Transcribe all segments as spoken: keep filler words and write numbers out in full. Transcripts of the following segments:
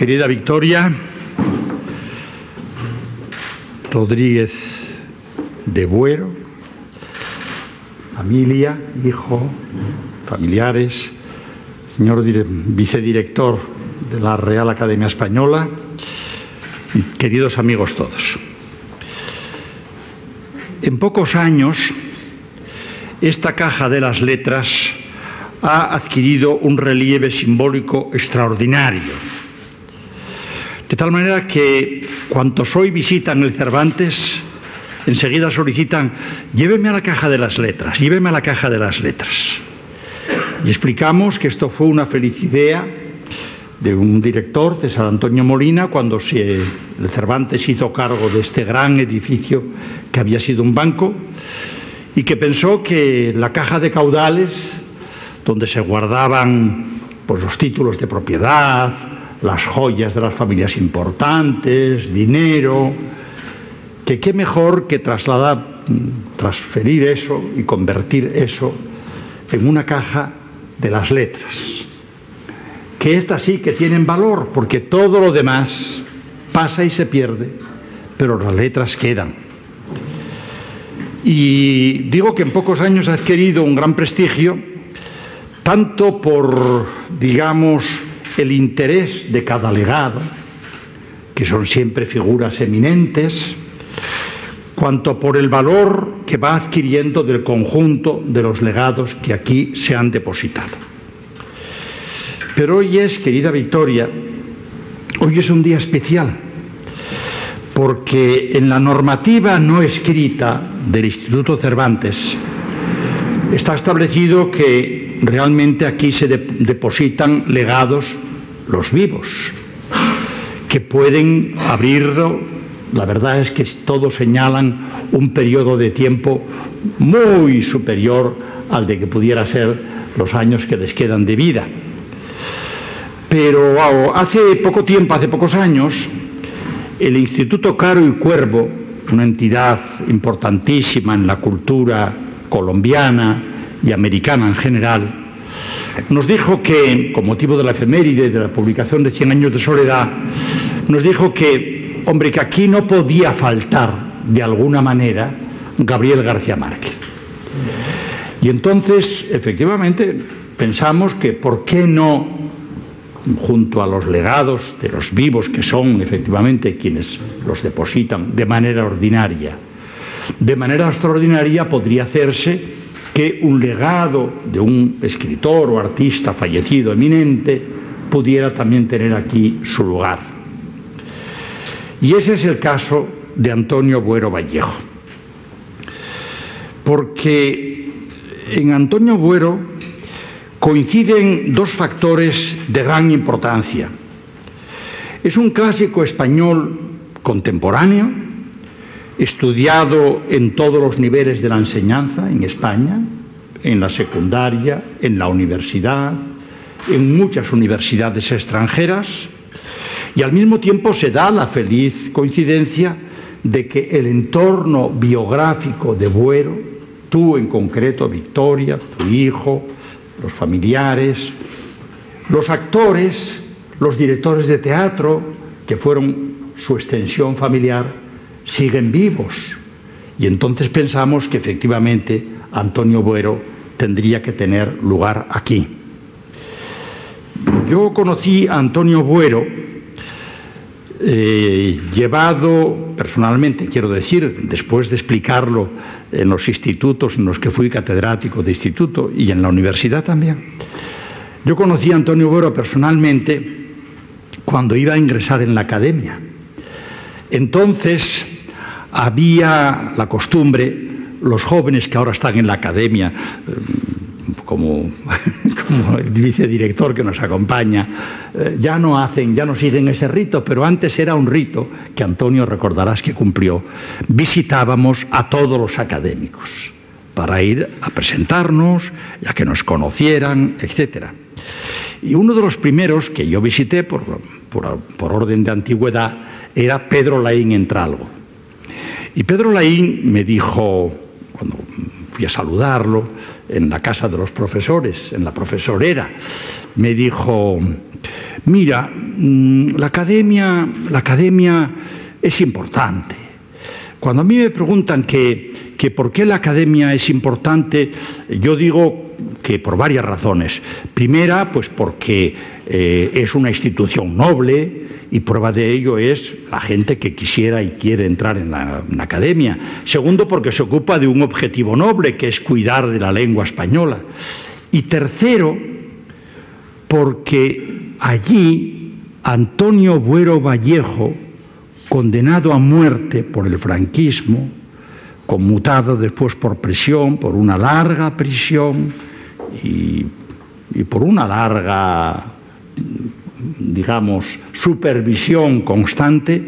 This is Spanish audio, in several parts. Querida Victoria Rodríguez de Buero, familia, hijo, familiares, señor vicedirector de la Real Academia Española, y queridos amigos todos. En pocos años, esta Caja de las Letras ha adquirido un relieve simbólico extraordinario, de tal manera que cuantos hoy visitan el Cervantes enseguida solicitan: lléveme a la Caja de las Letras, lléveme a la Caja de las Letras. Y explicamos que esto fue una feliz idea de un director, César Antonio Molina, cuando se, el Cervantes hizo cargo de este gran edificio que había sido un banco, y que pensó que la caja de caudales, donde se guardaban pues, los títulos de propiedad, las joyas de las familias importantes, dinero, que qué mejor que trasladar, transferir eso y convertir eso en una caja de las letras, que estas sí que tienen valor, porque todo lo demás pasa y se pierde, pero las letras quedan. Y digo que en pocos años ha adquirido un gran prestigio, tanto por, digamos, el interés de cada legado, que son siempre figuras eminentes, cuanto por el valor que va adquiriendo del conjunto de los legados que aquí se han depositado. Pero hoy es, querida Victoria, hoy es un día especial, porque en la normativa no escrita del Instituto Cervantes está establecido que realmente aquí se depositan legados los vivos, que pueden abrirlo. La verdad es que todos señalan un periodo de tiempo muy superior al de que pudiera ser los años que les quedan de vida. Pero hace poco tiempo, hace pocos años, el Instituto Caro y Cuervo, una entidad importantísima en la cultura colombiana y americana en general, nos dijo que, con motivo de la efeméride de la publicación de cien años de soledad, nos dijo que, hombre, que aquí no podía faltar, de alguna manera, Gabriel García Márquez. Y entonces, efectivamente, pensamos que, ¿por qué no, junto a los legados de los vivos, que son efectivamente quienes los depositan de manera ordinaria, de manera extraordinaria podría hacerse que un legado de un escritor o artista fallecido eminente pudiera también tener aquí su lugar? Y ese es el caso de Antonio Buero Vallejo, porque en Antonio Buero coinciden dos factores de gran importancia. Es un clásico español contemporáneo, estudiado en todos los niveles de la enseñanza en España, en la secundaria, en la universidad, en muchas universidades extranjeras, y al mismo tiempo se da la feliz coincidencia de que el entorno biográfico de Buero, tú en concreto, Victoria, tu hijo, los familiares, los actores, los directores de teatro, que fueron su extensión familiar, siguen vivos. Y entonces pensamos que efectivamente Antonio Buero tendría que tener lugar aquí. Yo conocí a Antonio Buero, eh, llevado personalmente, quiero decir, después de explicarlo en los institutos en los que fui catedrático de instituto y en la universidad también. Yo conocí a Antonio Buero personalmente cuando iba a ingresar en la academia. Entonces había la costumbre, los jóvenes que ahora están en la academia, como, como el vicedirector que nos acompaña, ya no hacen, ya no siguen ese rito, pero antes era un rito que Antonio recordarás que cumplió. Visitábamos a todos los académicos para ir a presentarnos, a que nos conocieran, etcétera. Y uno de los primeros que yo visité por, por, por orden de antigüedad era Pedro Laín Entralgo. Y Pedro Laín me dijo, cuando fui a saludarlo en la casa de los profesores, en la profesorera, me dijo: Mira, la academia, la academia es importante. Cuando a mí me preguntan que, que por qué la academia es importante, yo digo que por varias razones. Primera, pues porque eh, es una institución noble, y prueba de ello es la gente que quisiera y quiere entrar en la, en la academia. Segundo, porque se ocupa de un objetivo noble, que es cuidar de la lengua española. Y tercero, porque allí Antonio Buero Vallejo, condenado a muerte por el franquismo, conmutado después por prisión, por una larga prisión y, y por una larga, digamos, supervisión constante,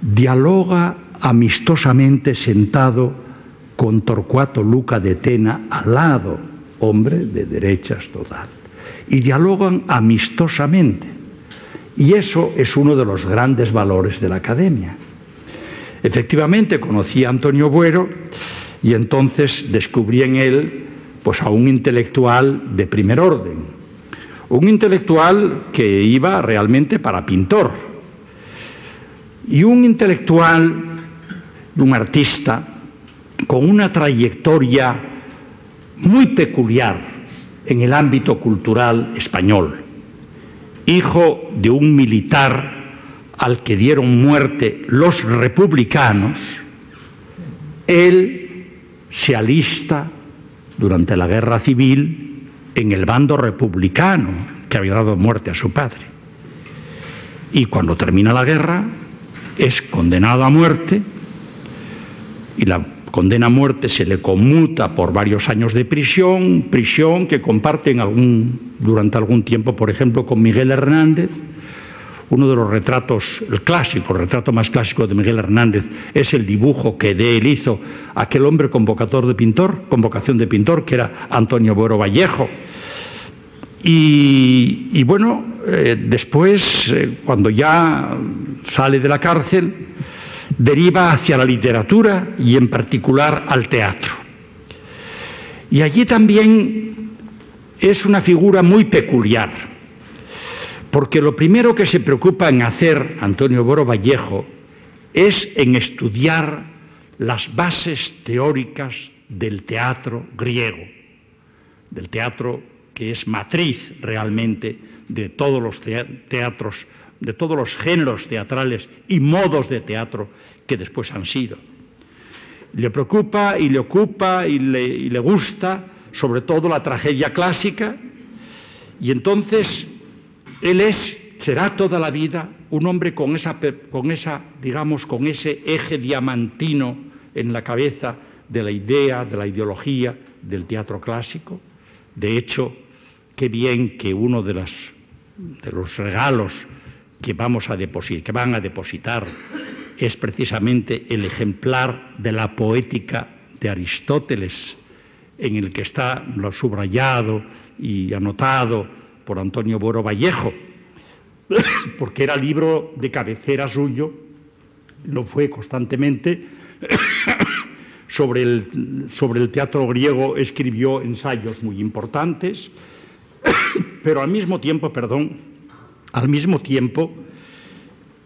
dialoga amistosamente sentado con Torcuato Luca de Tena al lado, hombre de derechas total, y dialogan amistosamente. Y eso es uno de los grandes valores de la academia. Efectivamente, conocí a Antonio Buero y entonces descubrí en él pues, a un intelectual de primer orden. Un intelectual que iba realmente para pintor. Y un intelectual, un artista, con una trayectoria muy peculiar en el ámbito cultural español. Hijo de un militar al que dieron muerte los republicanos, él se alista durante la Guerra Civil en el bando republicano que había dado muerte a su padre. Y cuando termina la guerra es condenado a muerte, y la condena a muerte se le conmuta por varios años de prisión, prisión que comparten algún, durante algún tiempo, por ejemplo, con Miguel Hernández. Uno de los retratos, el clásico, el retrato más clásico de Miguel Hernández, es el dibujo que de él hizo aquel hombre convocador de pintor, con vocación de pintor, que era Antonio Buero Vallejo. Y, y bueno, eh, después, eh, cuando ya sale de la cárcel, deriva hacia la literatura y en particular al teatro. Y allí también es una figura muy peculiar, porque lo primero que se preocupa en hacer Antonio Buero Vallejo es en estudiar las bases teóricas del teatro griego, del teatro que es matriz realmente de todos los teatros, de todos los géneros teatrales y modos de teatro que después han sido. Le preocupa y le ocupa y le, y le gusta, sobre todo la tragedia clásica, y entonces él es, será toda la vida un hombre con esa, con esa, digamos, con ese eje diamantino en la cabeza de la idea, de la ideología del teatro clásico. De hecho, qué bien que uno de, las, de los regalos que, vamos a depositar, que van a depositar es precisamente el ejemplar de la poética de Aristóteles, en el que está lo subrayado y anotado por Antonio Buero Vallejo, porque era libro de cabecera suyo, lo fue constantemente. Sobre el, sobre el teatro griego escribió ensayos muy importantes, pero al mismo tiempo, perdón, Al mismo tiempo,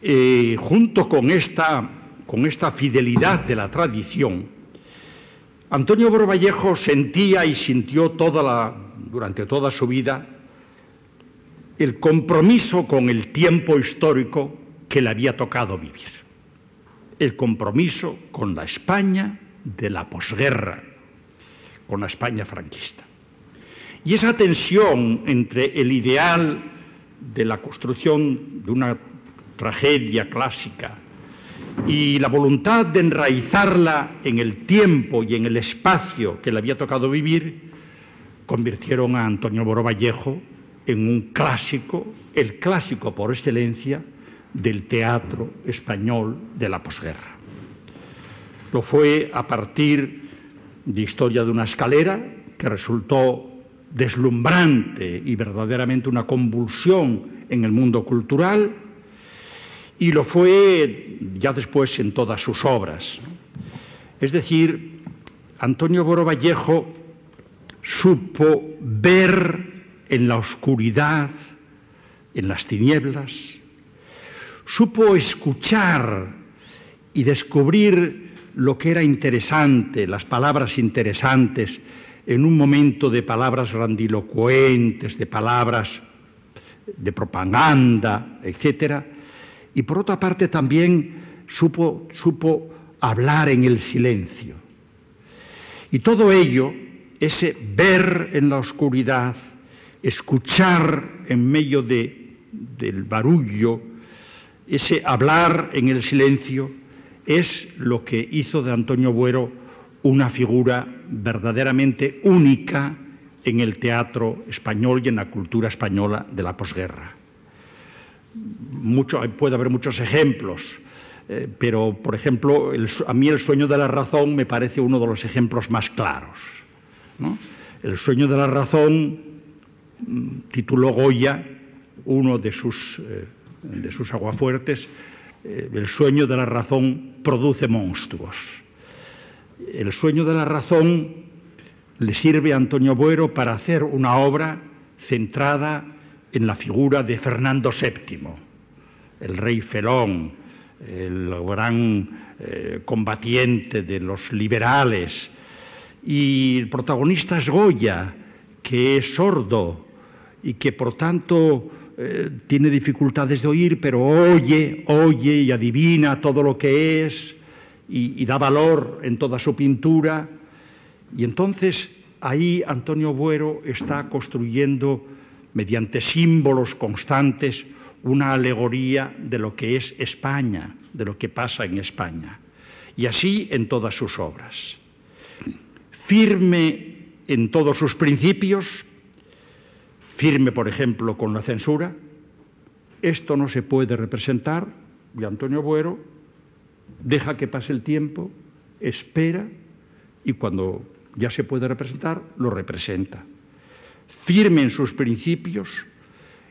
eh, junto con esta, con esta fidelidad de la tradición, Antonio Buero Vallejo sentía y sintió toda la, durante toda su vida el compromiso con el tiempo histórico que le había tocado vivir, el compromiso con la España de la posguerra, con la España franquista. Y esa tensión entre el ideal de la construcción de una tragedia clásica y la voluntad de enraizarla en el tiempo y en el espacio que le había tocado vivir, convirtieron a Antonio Buero Vallejo en un clásico, el clásico por excelencia del teatro español de la posguerra. Lo fue a partir de Historia de una escalera, que resultó deslumbrante y verdaderamente una convulsión en el mundo cultural, y lo fue ya después en todas sus obras. Es decir, Antonio Buero Vallejo supo ver en la oscuridad en las tinieblas, supo escuchar y descubrir lo que era interesante, las palabras interesantes, en un momento de palabras grandilocuentes, de palabras de propaganda, etcétera. Y por otra parte también supo, supo hablar en el silencio. Y todo ello, ese ver en la oscuridad, escuchar en medio de, del barullo, ese hablar en el silencio, es lo que hizo de Antonio Buero una figura verdaderamente única en el teatro español y en la cultura española de la posguerra. Mucho, puede haber muchos ejemplos, eh, pero, por ejemplo, el, a mí el sueño de la razón me parece uno de los ejemplos más claros, ¿no? El sueño de la razón tituló Goya, uno de sus, eh, de sus aguafuertes, eh, el sueño de la razón produce monstruos. El sueño de la razón le sirve a Antonio Buero para hacer una obra centrada en la figura de Fernando séptimo, el rey felón, el gran eh, combatiente de los liberales. Y el protagonista es Goya, que es sordo y que, por tanto, eh, tiene dificultades de oír, pero oye, oye y adivina todo lo que es y, y da valor en toda su pintura. Y entonces ahí Antonio Buero está construyendo, mediante símbolos constantes, una alegoría de lo que es España, de lo que pasa en España. Y así en todas sus obras. Firme en todos sus principios, firme, por ejemplo, con la censura. Esto no se puede representar, y Antonio Buero deja que pase el tiempo, espera, y cuando ya se puede representar, lo representa. Firme en sus principios,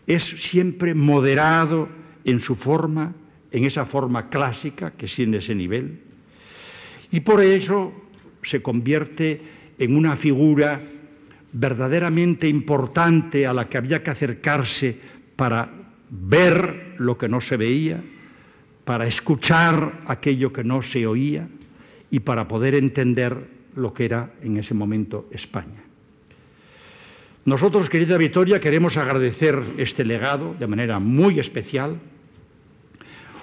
es siempre moderado en su forma, en esa forma clásica que tiene ese nivel, y por eso se convierte en una figura verdaderamente importante a la que había que acercarse para ver lo que no se veía, para escuchar aquello que no se oía y para poder entender lo que era en ese momento España. Nosotros, querida Victoria, queremos agradecer este legado de manera muy especial,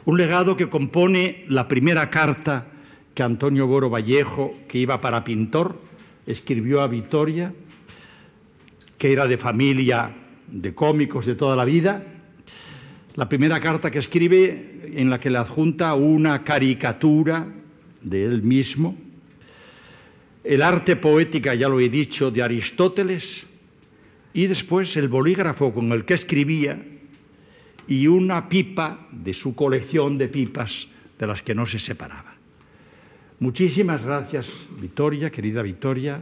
un legado que compone la primera carta que Antonio Buero Vallejo, que iba para pintor, escribió a Victoria, que era de familia de cómicos de toda la vida. La primera carta que escribe, en la que le adjunta una caricatura de él mismo, El arte poética, ya lo he dicho, de Aristóteles, y después el bolígrafo con el que escribía y una pipa de su colección de pipas de las que no se separaba. Muchísimas gracias, Victoria, querida Victoria,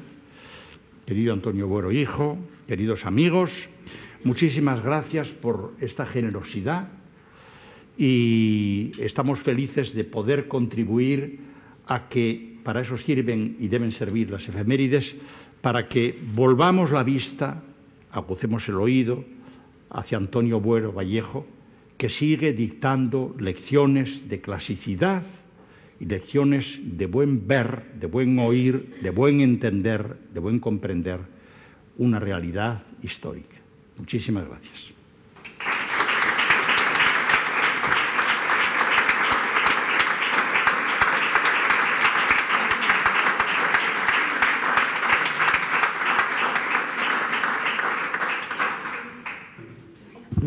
querido Antonio Buero hijo, queridos amigos, muchísimas gracias por esta generosidad y estamos felices de poder contribuir a que, para eso sirven y deben servir las efemérides, para que volvamos la vista, agucemos el oído hacia Antonio Buero Vallejo, que sigue dictando lecciones de clasicidad y lecciones de buen ver, de buen oír, de buen entender, de buen comprender una realidad histórica. Muchísimas gracias.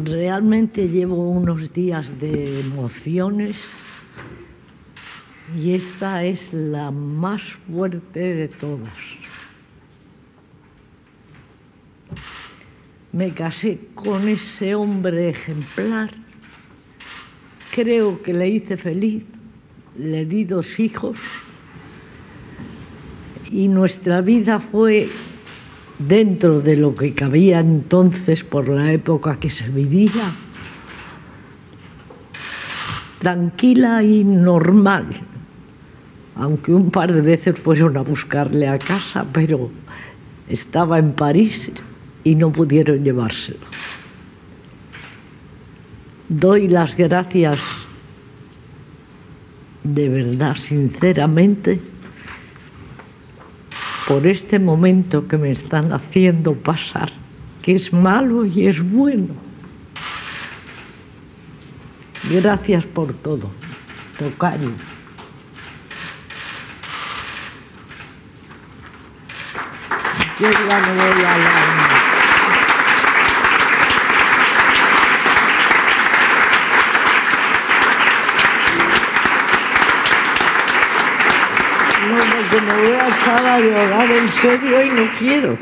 Realmente llevo unos días de emociones y esta es la más fuerte de todas. Me casé con ese hombre ejemplar, creo que le hice feliz, le di dos hijos y nuestra vida fue, dentro de lo que cabía entonces por la época que se vivía, tranquila y normal, aunque un par de veces fueron a buscarle a casa, pero estaba en París y no pudieron llevárselo. doy las gracias de verdad, sinceramente, por este momento que me están haciendo pasar, que es malo y es bueno. Gracias por todo, tocayo. Yo ya no voy a hablar. Que me voy a echar a llorar en serio y no quiero.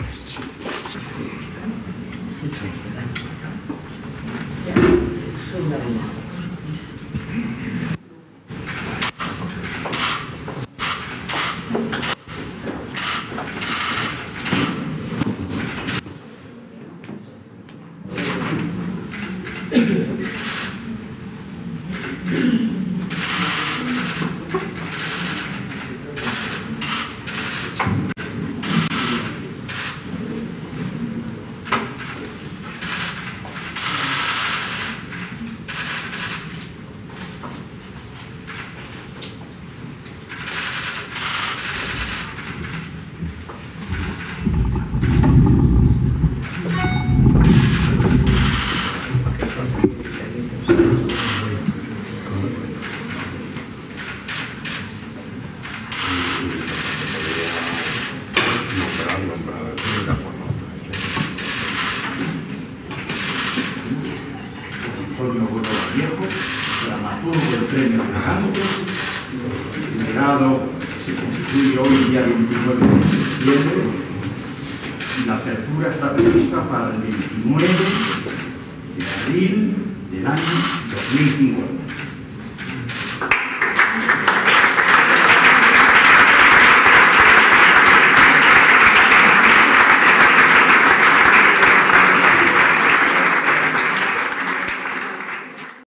Para el veintinueve de abril del año dos mil cincuenta.